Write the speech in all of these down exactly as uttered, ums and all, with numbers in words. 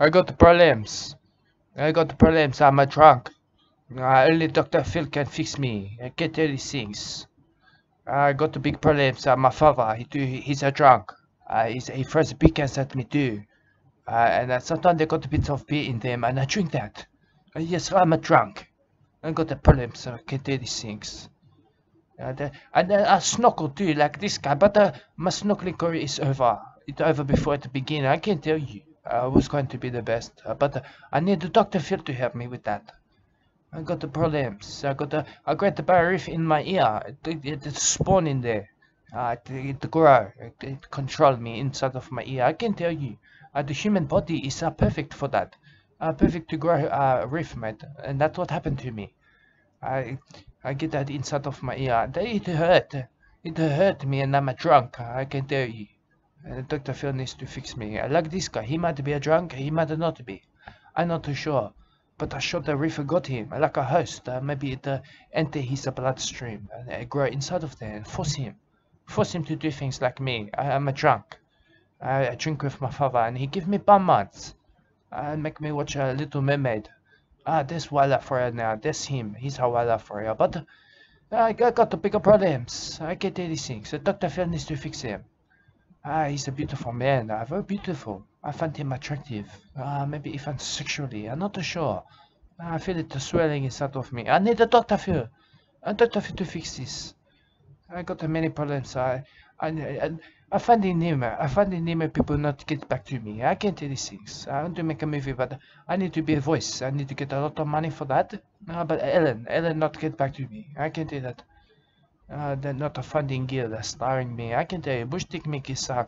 I got problems. I got problems. I'm a drunk. Uh, only Doctor Phil can fix me. I can't tell these things. I got big problems. Uh, my father, he do, he's a drunk. Uh, he's, he throws big cans at me too. Uh, and uh, sometimes they got a bit of beer in them, and I drink that. Uh, yes, I'm a drunk. I got the problems. So I can't tell these things. And, uh, and uh, I snorkel too, like this guy. But uh, my snorkeling career is over. It's over before it began. I can't tell you. I was going to be the best, uh, but uh, I need the Doctor Phil to help me with that. I got the problems. I got a, a Great Barrier Reef in my ear. It, it, it spawned in there. Uh, it, it grew. It, it controlled me inside of my ear. I can tell you, uh, the human body is uh, perfect for that. Uh, perfect to grow a uh, reef, mate. And that's what happened to me. I I get that inside of my ear. It hurt. It hurt me, and I'm a drunk. I can tell you. And Doctor Phil needs to fix me. I like this guy. He might be a drunk, he might not be. I'm not too sure. But I sure the reef got him, like a host. Uh, maybe it uh, enter his bloodstream and uh, grow inside of there and force him. Force him to do things like me. I, I'm a drunk. I, I drink with my father and he give me bum months. And make me watch a uh, Little Mermaid. Ah, there's Wala for now. That's him. He's a Wala for. But uh, I got bigger problems. I get these things. So Doctor Phil needs to fix him. Ah, he's a beautiful man, ah, very beautiful. I find him attractive, ah, maybe even sexually, I'm not sure. Ah, I feel it swelling inside of me. I need a Doctor Phil, a Doctor Phil to fix this. I got many problems, I, I, I, I find in him, I find in him people not get back to me. I can't tell these things. I want to make a movie, but I need to be a voice, I need to get a lot of money for that. Ah, but Ellen, Ellen not get back to me, I can't tell that. Uh, they're not a funding guild starring me. I can tell you, Bush Dick Mickey song.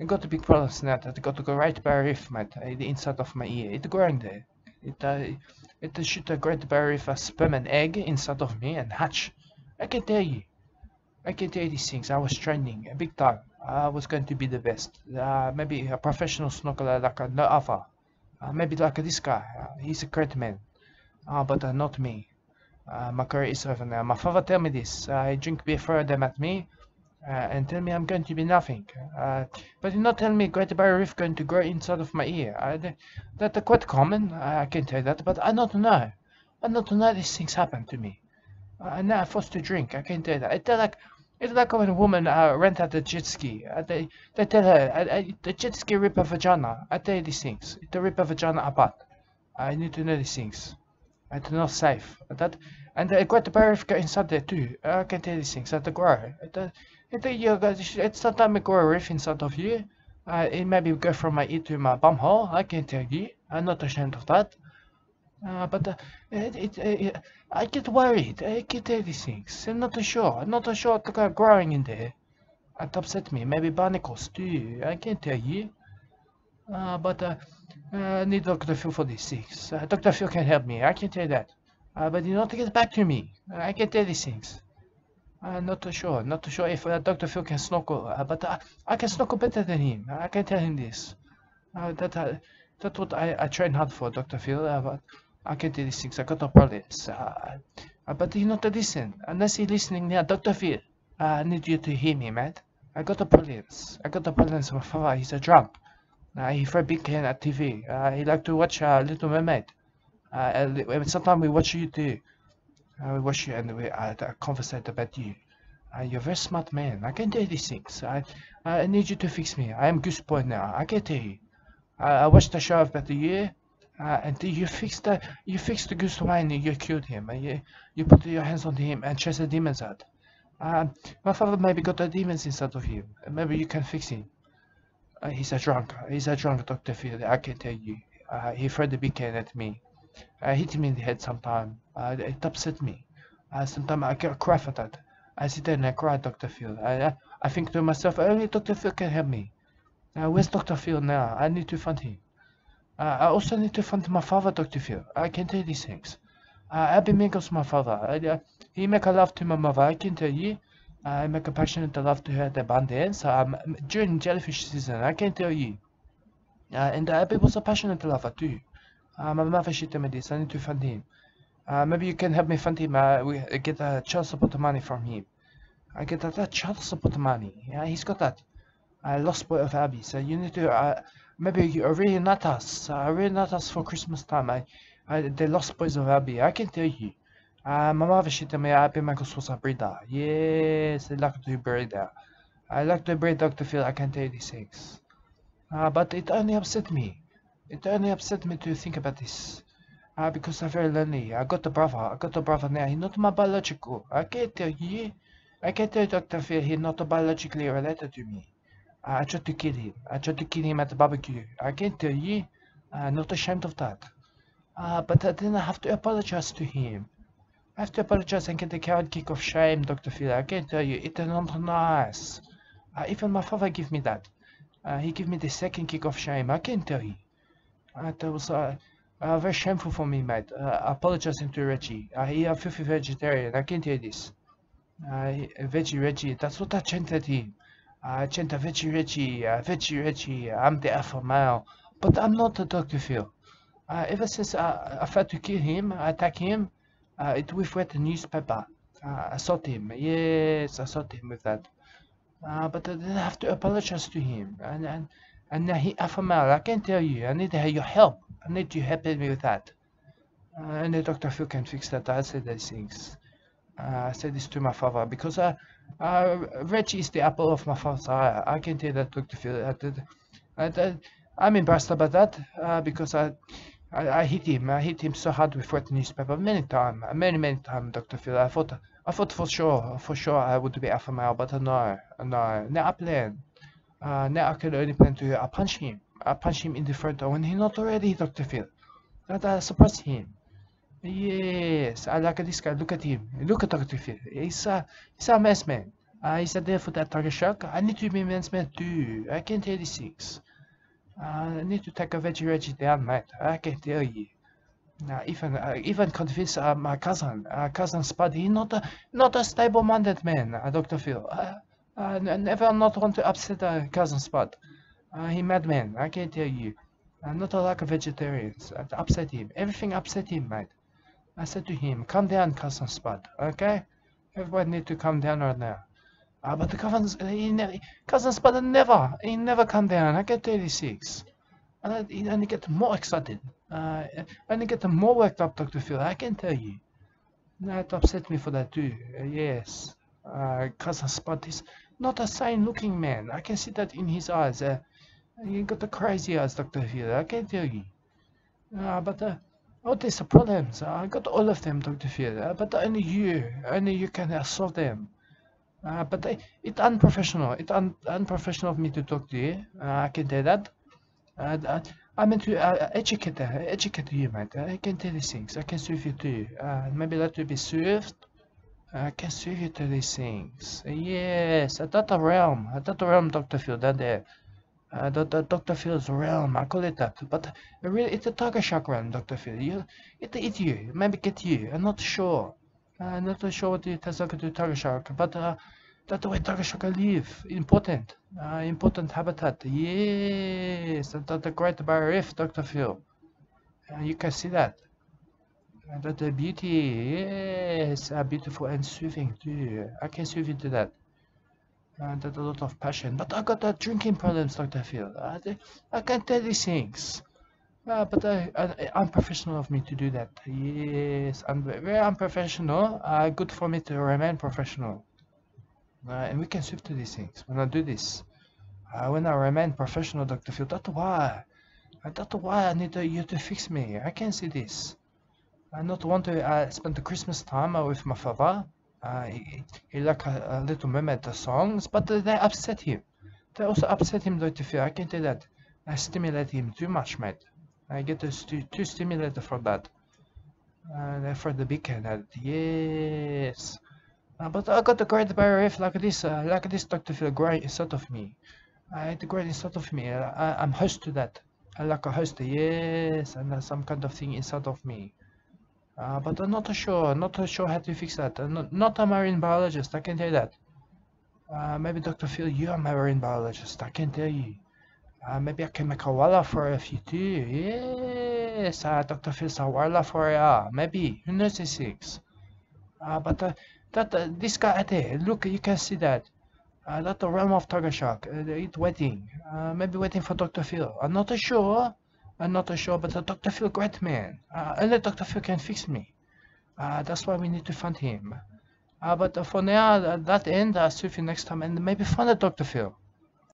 I got a big problems now that I got to go right by a reef, mate, the inside of my ear. It's growing there. It uh, it shoot a Great Barrier Reef, a sperm and egg inside of me and hatch. I can tell you. I can tell you these things. I was training a big time. I was going to be the best. Uh, maybe a professional snorkeler like uh, no other. Uh, maybe like uh, this guy. Uh, he's a great man. Uh, but uh, not me. Uh, my career is over now. My father tell me this. I uh, drink beer, throw them at me, uh, and tell me I'm going to be nothing. Uh, but you not tell me Great Barrier Reef going to grow inside of my ear. I, that's quite common. I can tell that, but I don't know. I don't know these things happen to me. Uh, and now I'm forced to drink. I can tell that. It's like it's like when a woman uh, rent out a jet ski. Uh, they they tell her uh, uh, the jet ski rip a vagina. I tell you these things. It rip a vagina apart. I need to know these things. It's not safe. That and uh, Great Barrier Reef got inside there too. I can tell these things. That grow. It, uh, it, uh, you guys, it's sometimes grow a reef inside of you. Uh, it maybe go from my ear to my bum hole. I can tell you. I'm not ashamed of that. Uh, but uh, it, it, it, I get worried. I can tell these things. I'm not sure. I'm not sure what uh, growing in there. It upset me. Maybe barnacles too. I can tell you. Uh, but uh, uh, I need Doctor Phil for these things. Uh, Doctor Phil can help me, I can tell that. Uh, but you don't get back to me. Uh, I can tell these things. I'm uh, not too sure, not too sure if uh, Doctor Phil can snorkel, uh, but uh, I can snorkel better than him. I can tell him this. Uh, that, uh, that's what I, I train hard for, Doctor Phil, uh, but I can tell these things. I got no problems. Uh, uh, but he's not listening. Unless he's listening now, Doctor Phil, uh, I need you to hear me, man. I got the problems. I got the problems with my father, he's a drunk. Uh, he very big can at T V. Uh, he like to watch uh, Little Mermaid. Uh, and sometimes we watch you too. Uh, we watch you and we uh, conversate about you. Uh, you're a very smart man. I can tell these things. I, I need you to fix me. I am Gooseboy now. I can tell you. Uh, I watched the show about you. Uh, and you fixed the you fixed the Gooseboy and you killed him. And you you put your hands on him and chased the demons out. Uh, my father maybe got the demons inside of him. Maybe you can fix him. Uh, he's a drunk. He's a drunk, Doctor Phil. I can tell you. Uh, he threw the big can at me. I hit him in the head sometime. Uh, it upset me. Uh, sometimes I cry for that. I sit there and I cry, Doctor Phil. I, I think to myself, only Doctor Phil can help me. Uh, where's Doctor Phil now? I need to find him. Uh, I also need to find my father, Doctor Phil. I can tell these things. Uh, Alby Mangels, my father. I, uh, he make a love to my mother. I can tell you. I make a passionate love to her at abundance um, during jellyfish season, I can tell you. Uh, and Abby was a passionate lover too. Uh, my mother, she told me this, I need to find him. Uh, maybe you can help me find him, uh, we get uh, child support money from him. I get uh, that child support money, yeah, he's got that. I uh, lost boy of Abby, so you need to uh, maybe arena nutters, arena nutters for Christmas time. I, I, the Lost Boys of Alby, I can tell you. Uh, my mother, she told me Alby Mangels was a breeder. Yes, I like to breed there. I like to breed Doctor Phil, I can tell you these things. Uh, but it only upset me. It only upset me to think about this. Uh, because I'm very lonely. I got a brother. I got a brother now. He's not my biological. I can't tell you. I can't tell Doctor Phil he's not biologically related to me. Uh, I tried to kill him. I tried to kill him at the barbecue. I can't tell you. I'm not ashamed of that. Uh, but uh, then I have to apologize to him. I have to apologize and get the carrot kick of shame, Doctor Phil. I can't tell you. It's not nice. Uh, even my father gave me that. Uh, he gave me the second kick of shame. I can't tell you. Uh, that was uh, uh, very shameful for me, mate. Uh, apologizing to Reggie. Uh, he's a filthy vegetarian. I can't tell this. Uh, veggie Reggie. That's what I chanted him. I chanted veggie Reggie. Uh, veggie Reggie. I'm the alpha male. But I'm not a Doctor Phil. Uh, ever since I, I tried to kill him, I attack him, uh, it with wet newspaper. Uh, I shot him. Yes, I shot him with that. Uh, but I didn't have to apologize to him, and and and now he alpha male. I can't tell you. I need your help. I need you helping me with that. Uh, and the Doctor Phil can fix that. I said these things. Uh, I said this to my father because uh, uh, Reggie is the apple of my father's eye. I can tell that Doctor Phil. I did, I did, I'm embarrassed about that uh, because I, I I hit him. I hit him so hard with wet newspaper many times, many many times, Doctor Phil. I thought. I thought for sure, for sure I would be alpha male, but no, no, now I plan, uh, now I can only plan to uh, punch him, I punch him in the front when he's not already Doctor Phil, that I suppress him, yes, I like this guy, look at him, look at Doctor Phil, he's a, he's a man's man, uh, he's a there for that target shark, I need to be a man's man too, I can tell these things, uh, I need to take a veggie Reggie down, mate, I can tell you. Now, even uh, even convince uh, my cousin, uh, cousin Spud, he's not a not a stable-minded man, uh, Doctor Phil. Uh, uh, never not want to upset uh, cousin Spud. Uh, he madman, I can tell you. Uh, not a lack of vegetarians. Uh, upset him. Everything upset him, mate. I said to him, "Calm down, cousin Spud. Okay, everybody need to calm down right now." Uh, but the cousin, he ne cousin Spud never, he never calm down. I can tell you six. And he only get more excited. Uh, and I get more worked up, Doctor Phil, I can tell you. That upset me for that too, uh, yes. Uh, cousin Spud is not a sane looking man, I can see that in his eyes. Uh, he got the crazy eyes, Doctor Phil, I can tell you. Uh, but uh, all these problems, uh, I got all of them, Doctor Phil, uh, but only you, only you can uh, solve them. Uh, but uh, it's unprofessional, it's un unprofessional of me to talk to you, uh, I can tell that. Uh, I, I meant to uh, educate, uh, educate you, mate. I can tell these things. I can serve you too. Uh, maybe that will be served. I can serve you to these things. Yes, at that realm, at that realm, Doctor Phil, down there. Uh, the, the Doctor Phil's realm, I call it that. But really, it's a tiger shark realm, Doctor Phil. You, it eat you, maybe get you. I'm not sure. I'm not sure what it has to do with tiger shark, but uh, that's the way tiger shark live. Important. Uh, important habitat. Yes, that's the Great Barrier Reef, Doctor Phil. Uh, you can see that. Uh, that's the beauty. Yes, uh, beautiful and soothing too. I can soothe into that. Uh, that's a lot of passion. But I got uh, drinking problems, Doctor Phil. Uh, I can tell these things. Uh, but I, I, I'm professional of me to do that. Yes, I'm very unprofessional. Uh, good for me to remain professional. Uh, and we can shift to these things when I do this. Uh, when I remain professional, Doctor Phil, that's why. Uh, that's why I need uh, you to fix me. I can see this. I not want to uh, spend the Christmas time uh, with my father. Uh, he, he like a, a little mermaid uh, songs, but uh, they upset him. They also upset him, Doctor Phil. I can tell that. I stimulate him too much, mate. I get uh, st too stimulated for that. Uh, for the big head, yes. Uh, but I got the Great Barrier Reef like this, uh, like this Doctor Phil, great inside of me. I had the great inside of me, I, I'm host to that. I like a host, yes, and uh, some kind of thing inside of me. Uh, but I'm not sure, not sure how to fix that. I'm not, not a marine biologist, I can tell that. Uh, maybe Doctor Phil, you're a marine biologist, I can tell you. Uh, maybe I can make a walla for a few too, yes, uh, Doctor Phil's a walla for a, maybe, who knows these things. Uh, but uh, that uh, this guy there, look, you can see that a lot of realm of tiger shark. Uh, they eat waiting. Uh, maybe waiting for Doctor Phil. I'm not sure. I'm not sure, but uh, Doctor Phil, great man. Uh, only Doctor Phil can fix me. Uh, that's why we need to find him. Uh, but uh, for now, at that end, I'll see you next time, and maybe find a Doctor Phil.